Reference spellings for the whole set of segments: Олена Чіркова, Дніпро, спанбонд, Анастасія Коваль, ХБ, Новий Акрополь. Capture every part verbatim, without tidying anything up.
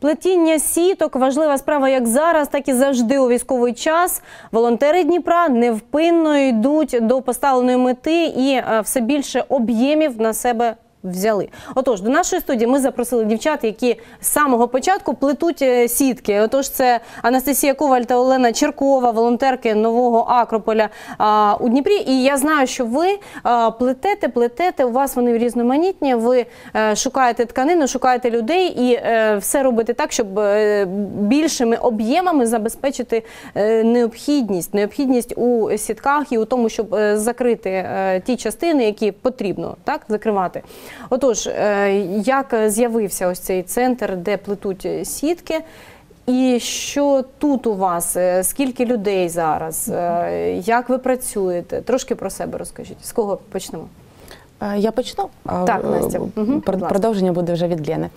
Плетіння сіток – важлива справа як зараз, так і завжди у військовий час. Волонтери Дніпра невпинно йдуть до поставленої мети і все більше об'ємів на себе взяли. Отож, до нашої студії ми запросили дівчат, які з самого початку плетуть сітки. Отож, це Анастасія Коваль та Олена Чіркова, волонтерки Нового Акрополя а, у Дніпрі. І я знаю, що ви а, плетете, плетете, у вас вони різноманітні, ви а, шукаєте тканину, шукаєте людей і а, все робите так, щоб а, більшими об'ємами забезпечити а, необхідність, необхідність у сітках і у тому, щоб а, закрити а, ті частини, які потрібно, так, закривати. Отож, як з'явився ось цей центр, де плетуть сітки, і що тут у вас, скільки людей зараз, як ви працюєте? Трошки про себе розкажіть. З кого почнемо? Я почну. Так, Настя. Продовження буде вже від Лени.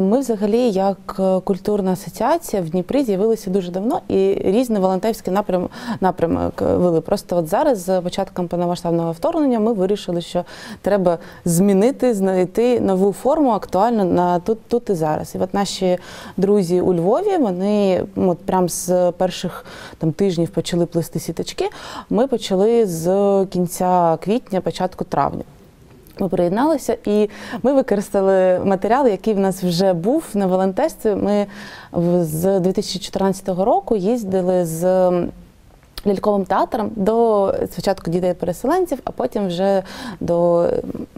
Ми взагалі як культурна асоціація в Дніпрі з'явилися дуже давно і різний волонтерський напрям, напрямок вели. Просто от зараз, з початком повномасштабного вторгнення, ми вирішили, що треба змінити, знайти нову форму актуальну на тут, тут і зараз. І от наші друзі у Львові, вони от прямо з перших там, тижнів почали плести сіточки. Ми почали з кінця квітня, початку травня. Ми приєдналися і ми використали матеріал, який в нас вже був на волонтерстві. Ми з дві тисячі чотирнадцятого року їздили з ляльковим театром до спочатку дітей-переселенців, а потім вже до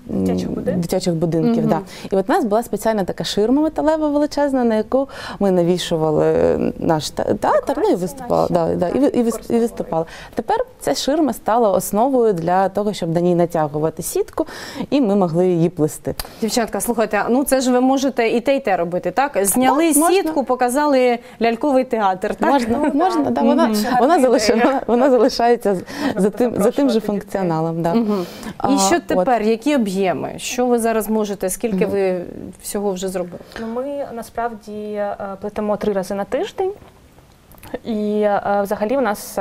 дитячих, будин? дитячих будинків. Угу. Да. І от у нас була спеціальна така ширма металева величезна, на яку ми навішували наш театр, ну, і виступали. Да, да, і, і, і виступали. Тепер ця ширма стала основою для того, щоб на ній натягувати сітку, і ми могли її плести. Дівчатка, слухайте, ну це ж ви можете і те, і те робити, так? Зняли так, сітку, можна. Показали ляльковий театр, так? Можна, можна, так, да, вона, mm-hmm. вона залишила. Вона залишається за тим, за тим же функціоналом. Да. Угу. І що тепер? От. Які об'єми? Що ви зараз можете? Скільки угу. ви всього вже зробили? Ну, ми насправді плетемо три рази на тиждень. І взагалі у нас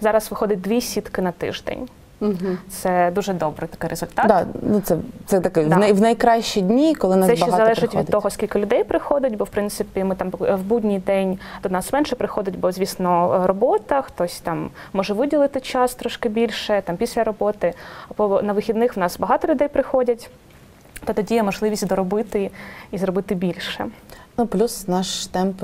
зараз виходить дві сітки на тиждень. Угу. Це дуже добрий такий результат. Да, ну це, це такий, да. в, най, в найкращі дні, коли нас це багато приходить. Це ще залежить приходить. від того, скільки людей приходить, бо в принципі ми там в будній день до нас менше приходить, бо звісно робота, хтось там може виділити час трошки більше, там після роботи, або на вихідних в нас багато людей приходять, то тоді є можливість доробити і зробити більше. Ну, плюс наш темп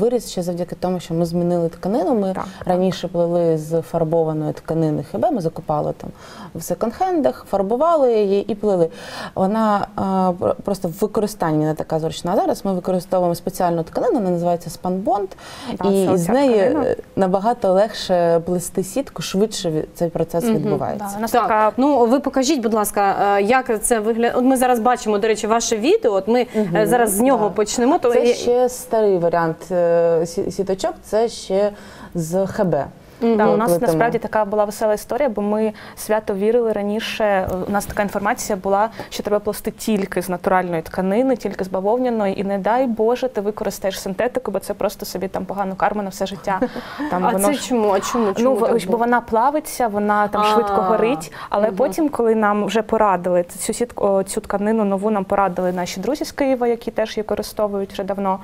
виріс ще завдяки тому, що ми змінили тканину. Ми так, раніше плели з фарбованої тканини ХБ, ми закупали там в секонд-хендах, фарбували її і плели. Вона а, просто в використанні не така зручна. А зараз ми використовуємо спеціальну тканину, вона називається спанбонд, так, і з неї тканина. Набагато легше плести сітку, швидше цей процес угу, відбувається. Да, так. Така... Ну, ви покажіть, будь ласка, як це виглядає. От ми зараз бачимо, до речі, ваше відео, от ми угу, зараз з нього так. почнемо. Це ще старий варіант сіточок, це ще з ХБ. Mm-hmm. Да, у нас плетимо. Насправді така була весела історія, бо ми свято вірили раніше, у нас така інформація була, що треба плести тільки з натуральної тканини, тільки з бавовняної, і не дай Боже, ти використаєш синтетику, бо це просто собі там погану карму на все життя. Там, а воно це ж... чому? А чому? чому ну, бо вона плавиться, вона там А-а-а. швидко горить, але угу. потім, коли нам вже порадили, цю, сітку, цю тканину нову нам порадили наші друзі з Києва, які теж її використовують вже давно.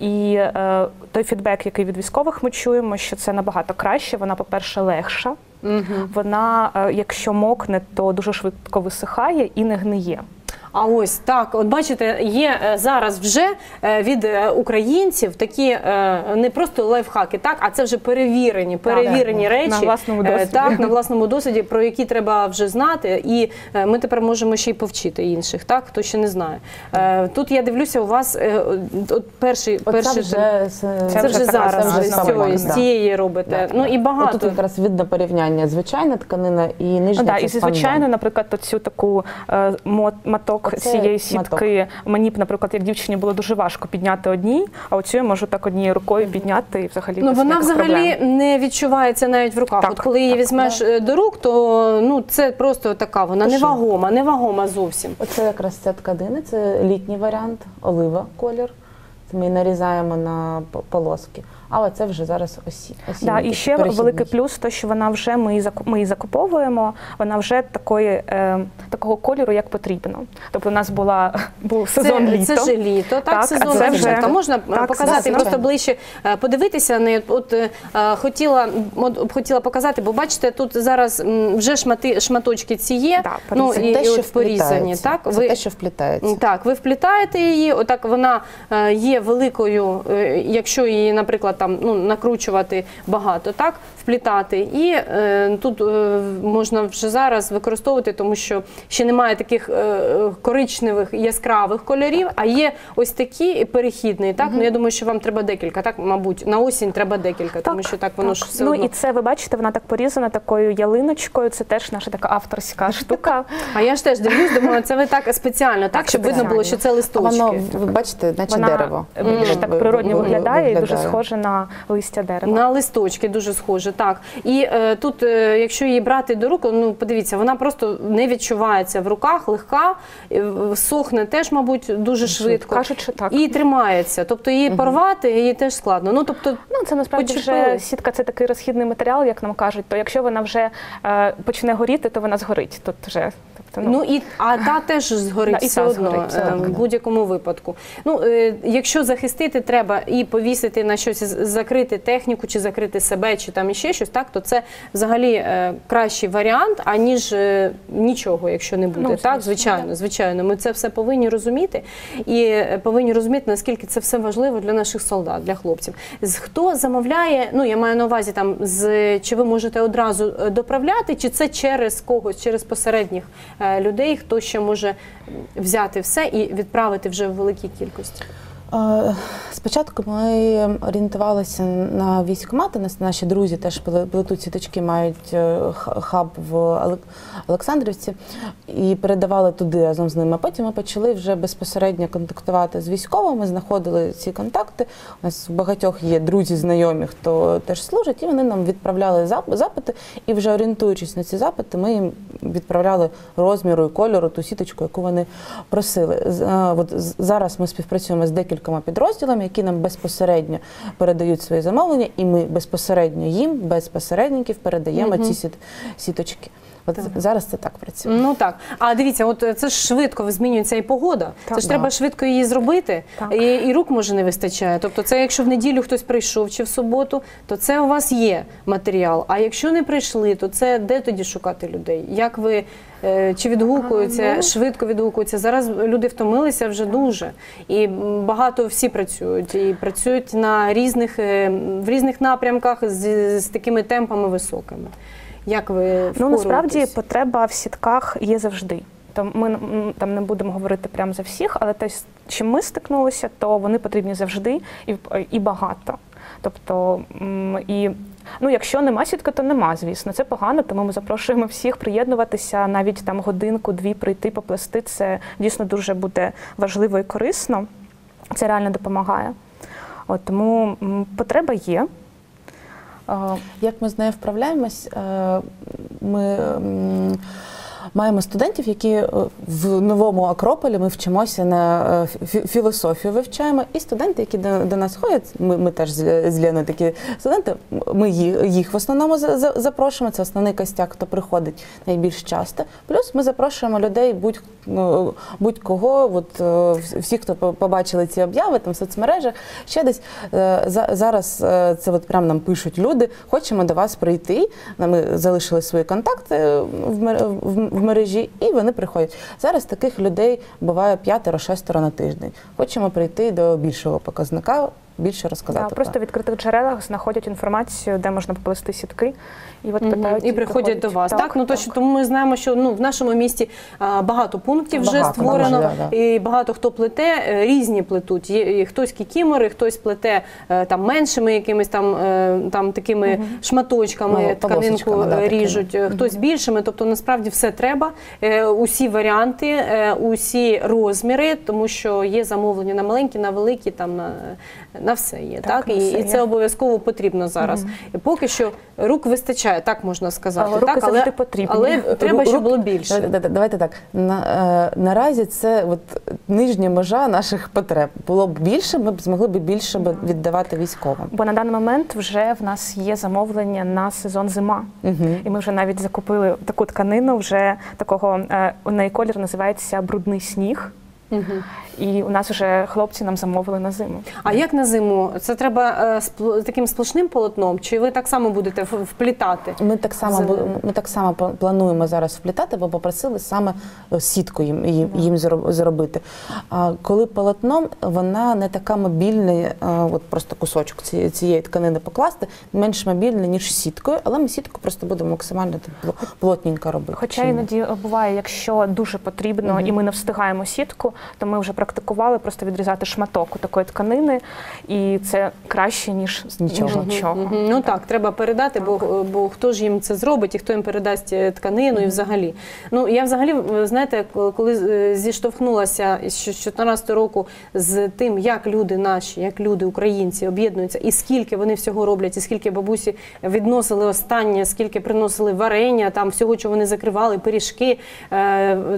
І е, той фідбек, який від військових ми чуємо, що це набагато краще, вона, по-перше, легша, угу. вона, е, якщо мокне, то дуже швидко висихає і не гниє. А ось так, от бачите, є зараз вже від українців такі не просто лайфхаки, так, а це вже перевірені, перевірені так, речі на власному досвіді. Так, на власному досвіді, про які треба вже знати, і ми тепер можемо ще й повчити інших, так, хто ще не знає. Тут я дивлюся, у вас от перший, от перший це вже, це вже зараз з цієї робите. Так, ну і багато тут якраз видно порівняння звичайна тканина і нижня. Так, і звичайно, наприклад, оцю таку моток. Оце цієї сітки маток. Мені б, наприклад, як дівчині було дуже важко підняти одній, а оцю я можу так однією рукою підняти і взагалі ну, без вона взагалі проблем. Не відчувається навіть в руках. Так, от коли так, її візьмеш так. до рук, то ну, це просто така вона Шо? невагома, невагома зовсім. Оце якраз ця тканина, це літній варіант, олива колір. Ми нарізаємо на полоски. але це вже зараз осінь. Да, і ще великий плюс, то, що вона вже, ми її, ми її закуповуємо, вона вже такої, е, такого кольору, як потрібно. Тобто у нас була, був сезон це, літо. Це ж літо, так, так сезон це вже, літо. Можна так, показати, да, просто ближче подивитися на неї. От, е, хотіла, от, хотіла показати, бо бачите, тут зараз вже шмати, шматочки ці є, да, ну, і, те, і от порізані. Так? Це ви, те, що вплітається. Так, ви вплітаєте її, отак вона є великою, якщо її, наприклад, там, ну, накручувати багато, так, вплітати. І е, тут е, можна вже зараз використовувати, тому що ще немає таких е, коричневих яскравих кольорів, а є ось такі перехідні, так? Угу. Ну, я думаю, що вам треба декілька, так, мабуть, на осінь треба декілька, так, тому що так воно так. ж все ну, одно. І це, ви бачите, вона так порізана такою ялиночкою, це теж наша така авторська штука. А я ж теж дивлюсь, думаю, це ви так спеціально, так, так щоб спеціально. видно було, що це листочки. Воно, ви бачите, наче вона дерево. Більш так природньо виглядає, виглядає і дуже схоже на листя дерева. На листочки дуже схоже, так. І е, тут, е, якщо її брати до рук, ну, подивіться, вона просто не відчувається в руках, легка, сохне теж, мабуть, дуже швидко. Кажуть, що так. І тримається, тобто її угу. порвати, її теж складно. Ну, тобто, ну, це насправді вже сітка, це такий розхідний матеріал, як нам кажуть, то якщо вона вже е, почне горіти, то вона згорить. Тут вже, тобто, ну. ну і, а та теж згорить да, все одно, в будь-якому випадку. Ну, е, якщо захистити треба і повісити на щось, закрити техніку, чи закрити себе, чи там іще щось, так, то це взагалі е, кращий варіант, аніж е, нічого, якщо не буде. Ну, так, звичайно, звичайно, ми це все повинні розуміти, і повинні розуміти, наскільки це все важливо для наших солдат, для хлопців. Хто замовляє, ну я маю на увазі, там, з, чи ви можете одразу доправляти, чи це через когось, через посередніх е, людей, хто ще може взяти все і відправити вже в великій кількості? Спочатку ми орієнтувалися на військкомати, наші друзі теж плетуть сіточки, мають хаб в Олександрівці і передавали туди разом з ними. А потім ми почали вже безпосередньо контактувати з військовими, знаходили ці контакти. У нас в багатьох є друзі, знайомі, хто теж служить, і вони нам відправляли запити. І вже орієнтуючись на ці запити, ми їм відправляли розміру і кольору ту сіточку, яку вони просили. От зараз ми співпрацюємо з декілька підрозділами, які нам безпосередньо передають свої замовлення, і ми безпосередньо їм, без посередників, передаємо угу. ці сіт, сіточки. От так. Зараз це так працює. Ну так. А дивіться, от це ж швидко змінюється і погода. Так. Це ж да. треба швидко її зробити, і, і рук може не вистачає. Тобто це якщо в неділю хтось прийшов чи в суботу, то це у вас є матеріал. А якщо не прийшли, то це де тоді шукати людей? Як ви чи відгукуються, ну, швидко відгукуються. Зараз люди втомилися вже дуже. І багато всі працюють. І працюють на різних, в різних напрямках з, з такими темпами високими. Як ви впоруєтесь? Ну, насправді потреба в сітках є завжди. Там ми там не будемо говорити прямо за всіх, але те, з чим ми стикнулися, то вони потрібні завжди і, і багато. Тобто, і, ну, якщо нема сітки, то нема, звісно. Це погано, тому ми запрошуємо всіх приєднуватися, навіть там годинку-дві прийти, поплести. Це дійсно дуже буде важливо і корисно. Це реально допомагає. От, тому потреба є. Як ми з нею вправляємось, ми маємо студентів, які в Новому Акрополі, ми вчимося на філософію, вивчаємо, і студенти, які до, до нас ходять, ми, ми теж з Леною такі студенти, ми їх в основному запрошуємо, це основний костяк, хто приходить найбільш часто, плюс ми запрошуємо людей будь, будь-кого, от, всі, хто побачили ці об'яви там, в соцмережах, ще десь, зараз це от прямо нам пишуть люди, хочемо до вас прийти, ми залишили свої контакти в в мережі, і вони приходять. Зараз таких людей буває п'ятеро-шестеро на тиждень. Хочемо прийти до більшого показника, більше розказати. Да, просто в відкритих джерелах знаходять інформацію, де можна поплести сітки, і от питають, і приходять і до вас. Так, так? Ну, так. Точно, тому ми знаємо, що ну, в нашому місті а, багато пунктів багато, вже створено, да, да. і багато хто плете, різні плетуть. Є, і хтось кікімори, хтось плете там, меншими якимись там, там, такими угу. шматочками, ну, тканинку да, ріжуть, такими. Хтось угу. більшими. Тобто, насправді, все треба, усі варіанти, усі розміри, тому що є замовлення на маленькі, на великі, там, на на все є. Так, так? І, і це обов'язково потрібно зараз. Угу. І поки що рук вистачає, так можна сказати. Але, так, але, але треба, щоб було більше. Давайте так, на, наразі це от, нижня межа наших потреб. Було б більше, ми б змогли б більше віддавати військовим. Бо на даний момент вже в нас є замовлення на сезон зима. Угу. І ми вже навіть закупили таку тканину, вже такого, на колір називається брудний сніг. Угу. І у нас вже хлопці нам замовили на зиму. А як на зиму? Це треба з таким сплошним полотном? Чи ви так само будете вплітати? Ми так само, ми так само плануємо зараз вплітати, бо попросили саме сітку їм, їм зробити. А коли полотном, вона не така мобільна, от просто кусочок цієї тканини покласти, менш мобільна, ніж сіткою, але ми сітку просто будемо максимально плотненько робити. Хоча іноді буває, якщо дуже потрібно, угу, і ми не встигаємо сітку, то ми вже практикували просто відрізати шматок у такої тканини, і це краще, ніж нічого. нічого. Угу, угу. Ну так, треба передати, бо, бо хто ж їм це зробить, і хто їм передасть тканину, угу, і взагалі. Ну, я взагалі, знаєте, коли зіштовхнулася з дві тисячі чотирнадцятого року з тим, як люди наші, як люди, українці, об'єднуються, і скільки вони всього роблять, і скільки бабусі відносили останнє, скільки приносили варення, там всього, чого вони закривали, пиріжки,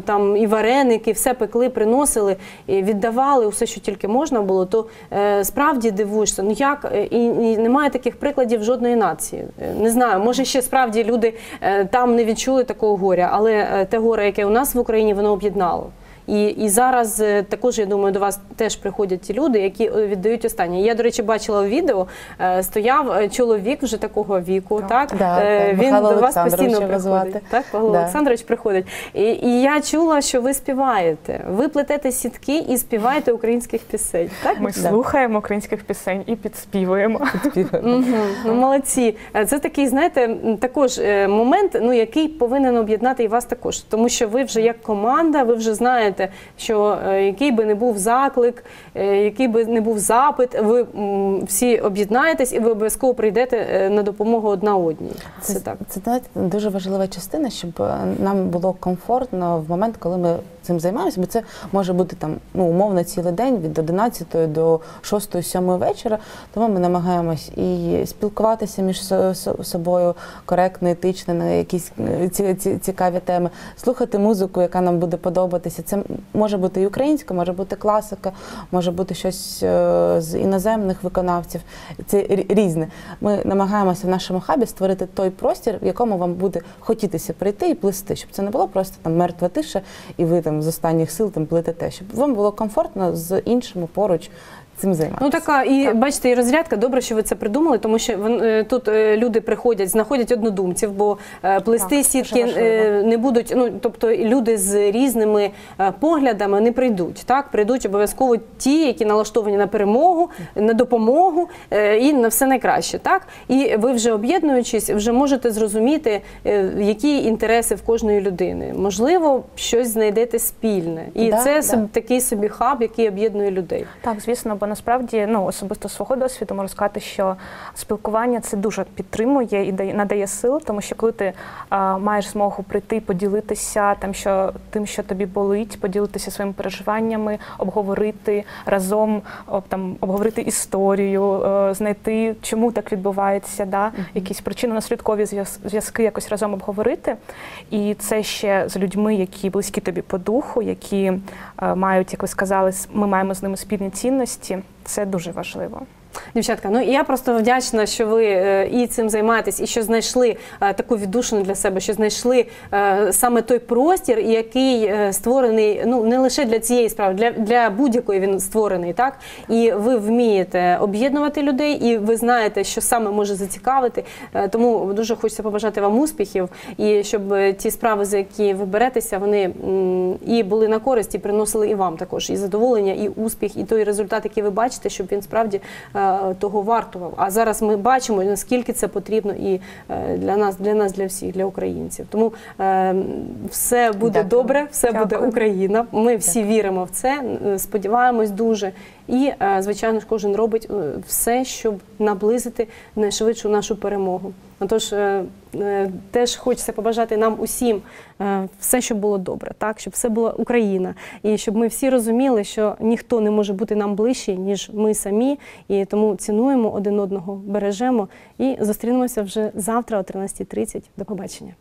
там і вареники, все пекли, приносили, віддавали усе, що тільки можна було, то е, справді дивуєшся, ну як, і, і немає таких прикладів жодної нації. Не знаю, може ще справді люди е, там не відчули такого горя, але е, те горе, яке у нас в Україні, воно об'єднало. І, і зараз е, також, я думаю, до вас теж приходять ті люди, які віддають останнє. Я, до речі, бачила в відео, е, стояв чоловік вже такого віку, так? так? Да, е, так. Він Михайло до вас постійно приходить. Так, Павло да. Олександрович приходить. І, і я чула, що ви співаєте. Ви плетете сітки і співаєте українських пісень. Так? Ми да. слухаємо українських пісень і підспівуємо. Підспівуємо. Ну, молодці. Це такий, знаєте, також момент, ну, який повинен об'єднати і вас також. Тому що ви вже як команда, ви вже знаєте, що який би не був заклик, який би не був запит, ви всі об'єднаєтесь і ви обов'язково прийдете на допомогу одна одній. Це, це, так. це навіть дуже важлива частина, щоб нам було комфортно в момент, коли ми цим займаємося, бо це може бути там, ну, умовно цілий день від одинадцятої до шостої-сьомої вечора, тому ми намагаємось і спілкуватися між собою коректно, етично, на якісь цікаві теми, слухати музику, яка нам буде подобатися. Це може бути і українська, може бути класика, може бути щось з іноземних виконавців, це різне. Ми намагаємося в нашому хабі створити той простір, в якому вам буде хотітися прийти і плести, щоб це не було просто там мертва тиша і ви там з останніх сил там плетете, щоб вам було комфортно з іншими поруч цим займатися. Ну така, і так, бачите, і розрядка, добре, що ви це придумали, тому що вон, тут люди приходять, знаходять однодумців, бо плести так, сітки не будуть, ну, тобто люди з різними поглядами не прийдуть, так? Прийдуть обов'язково ті, які налаштовані на перемогу, на допомогу і на все найкраще, так? І ви вже об'єднуючись, вже можете зрозуміти, які інтереси в кожної людини. Можливо, щось знайдете спільне. І да, це да. такий собі хаб, який об'єднує людей. Так, звісно, бо насправді, ну, особисто свого досвіду можу сказати, що спілкування це дуже підтримує і надає сил, тому що коли ти а, маєш змогу прийти, поділитися там, що, тим, що тобі болить, поділитися своїми переживаннями, обговорити разом, об, там, обговорити історію, е, знайти, чому так відбувається, да? Mm-hmm. якісь причинно-наслідкові зв'язки якось разом обговорити. І це ще з людьми, які близькі тобі по духу, які е, мають, як ви сказали, ми маємо з ними спільні цінності. Це дуже важливо. Дівчатка, ну я просто вдячна, що ви і цим займаєтесь, і що знайшли таку віддушину для себе, що знайшли саме той простір, який створений, ну, не лише для цієї справи, для, для будь-якої він створений, так? І ви вмієте об'єднувати людей, і ви знаєте, що саме може зацікавити. Тому дуже хочеться побажати вам успіхів, і щоб ті справи, за які ви беретеся, вони і були на користь, і приносили і вам також, і задоволення, і успіх, і той результат, який ви бачите, щоб він справді того вартував. А зараз ми бачимо, наскільки це потрібно і для нас, для нас, для всіх, для українців. Тому все буде Дякую. добре, все Дякую. буде Україна. Ми всі Дякую. віримо в це, сподіваємось дуже. І, звичайно ж, кожен робить все, щоб наблизити найшвидшу нашу перемогу. Тож теж хочеться побажати нам усім все, щоб було добре, так? Щоб все була Україна. І щоб ми всі розуміли, що ніхто не може бути нам ближче, ніж ми самі. І тому цінуємо один одного, бережемо. І зустрінемося вже завтра о тринадцятій тридцять. До побачення.